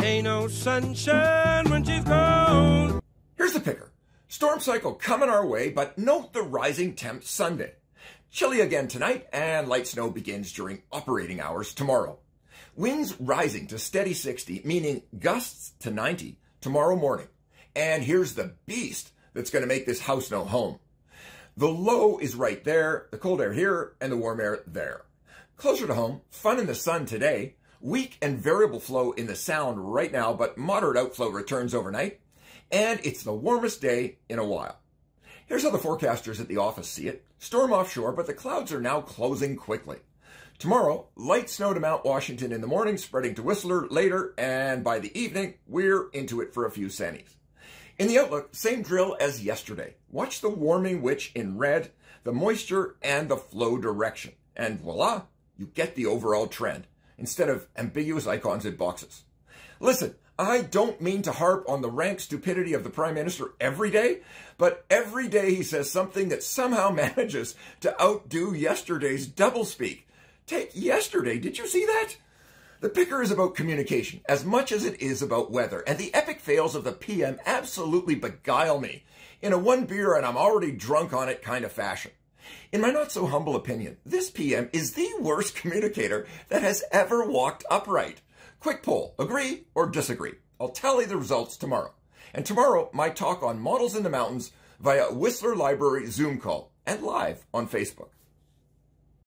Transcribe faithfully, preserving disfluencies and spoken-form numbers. Ain't no sunshine when she's gone. Here's the picker. Storm cycle coming our way, but note the rising temp Sunday. Chilly again tonight, and light snow begins during operating hours tomorrow. Winds rising to steady sixty, meaning gusts to ninety tomorrow morning. And here's the beast that's going to make this house no home. The low is right there, the cold air here, and the warm air there. Closer to home, fun in the sun today. Weak and variable flow in the sound right now, but moderate outflow returns overnight. And it's the warmest day in a while. Here's how the forecasters at the office see it. Storm offshore, but the clouds are now closing quickly. Tomorrow, light snow to Mount Washington in the morning, spreading to Whistler later, and by the evening, we're into it for a few centis. In the outlook, same drill as yesterday. Watch the warming witch in red, the moisture, and the flow direction. And voila, you get the overall trend, instead of ambiguous icons in boxes. Listen, I don't mean to harp on the rank stupidity of the Prime Minister every day, but every day he says something that somehow manages to outdo yesterday's doublespeak. Take yesterday, did you see that? The picker is about communication as much as it is about weather, and the epic fails of the P M absolutely beguile me in a one beer and I'm already drunk on it kind of fashion. In my not-so-humble opinion, this P M is the worst communicator that has ever walked upright. Quick poll, agree or disagree? I'll tally the results tomorrow. And tomorrow, my talk on models in the mountains via Whistler Library Zoom call and live on Facebook.